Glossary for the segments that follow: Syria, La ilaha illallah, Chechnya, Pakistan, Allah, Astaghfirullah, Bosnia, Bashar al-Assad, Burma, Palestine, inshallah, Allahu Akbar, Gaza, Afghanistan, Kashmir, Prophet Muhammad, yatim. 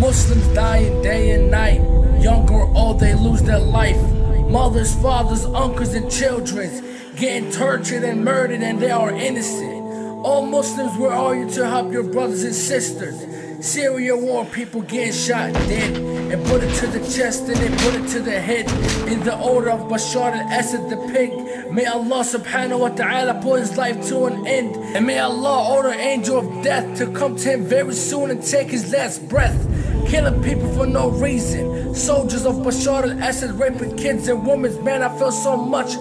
Muslims dying day and night. Young or old, they lose their life. Mothers, fathers, uncles, and children getting tortured and murdered, and they are innocent. All Muslims, where are you to help your brothers and sisters? Syria war, people getting shot dead, and put it to the chest and they put it to the head, in the order of Bashar al-Assad the pig. May Allah subhanahu wa ta'ala put his life to an end, and may Allah order angel of death to come to him very soon and take his last breath. Killing people for no reason, soldiers of Bashar al-Assad raping kids and women. Man, I feel so much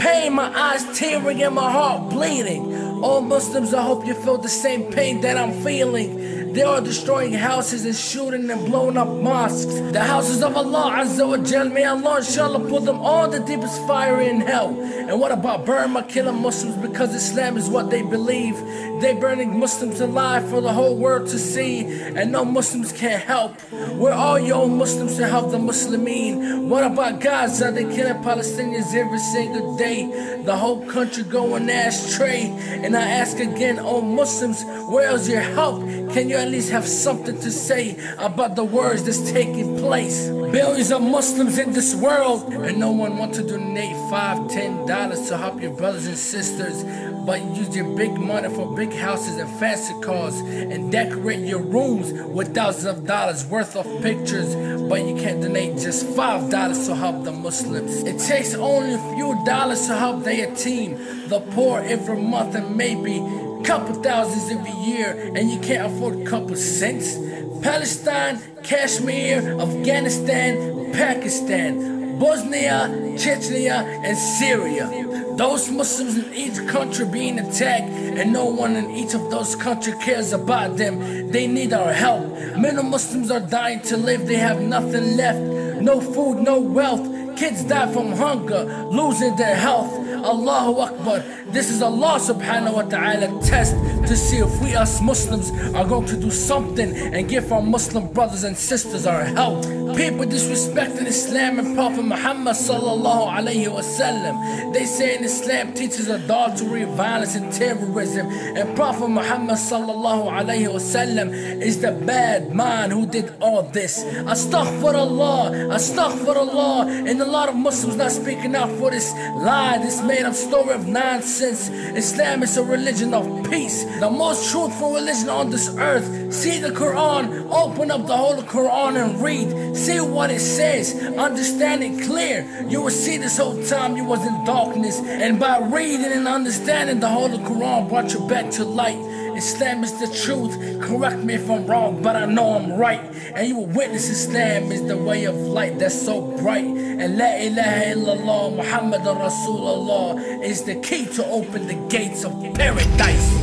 pain, my eyes tearing and my heart bleeding. All Muslims, I hope you feel the same pain that I'm feeling. They are destroying houses and shooting and blowing up mosques. The houses of Allah Azza wa Jal, may Allah inshallah put them all the deepest fire in hell. And what about Burma killing Muslims because Islam is what they believe? They burning Muslims alive for the whole world to see, and no Muslims can't help. Where are your Muslims to help the Muslimin? What about Gaza? They killing Palestinians every single day. The whole country going ashtray. And I ask again, oh Muslims, where is your help? Can you at least have something to say about the wars that's taking place? Billions of Muslims in this world, and no one wants to donate $5, $10 to help your brothers and sisters, but you use your big money for big houses and fancy cars, and decorate your rooms with thousands of dollars worth of pictures, but you can't donate just $5 to help the Muslims. It takes only a few dollars to help the yatim, the poor, every month, and maybe couple thousands every year, and you can't afford a couple cents. Palestine, Kashmir, Afghanistan, Pakistan, Bosnia, Chechnya, and Syria. Those Muslims in each country being attacked, and no one in each of those countries cares about them. They need our help. Many Muslims are dying to live. They have nothing left. No food, no wealth. Kids die from hunger, losing their health. Allahu Akbar. This is Allah subhanahu wa ta'ala test to see if we as Muslims are going to do something and give our Muslim brothers and sisters our help. People disrespecting Islam and Prophet Muhammad sallallahu alayhi wasallam. They say Islam teaches adultery, violence, and terrorism, and Prophet Muhammad sallallahu alayhi wasallam is the bad man who did all this. Astaghfirullah, astaghfirullah. And a lot of Muslims not speaking out for this lie, this made up story of nonsense. Islam is a religion of peace, the most truthful religion on this earth. See the Quran, open up the whole Quran and read. See what it says, understand it clear. You will see this whole time you was in darkness, and by reading and understanding the whole Quran brought you back to light. Islam is the truth, correct me if I'm wrong, but I know I'm right. And you will witness Islam is the way of light that's so bright. And La ilaha illallah Muhammadur Rasulullah is the key to open the gates of paradise.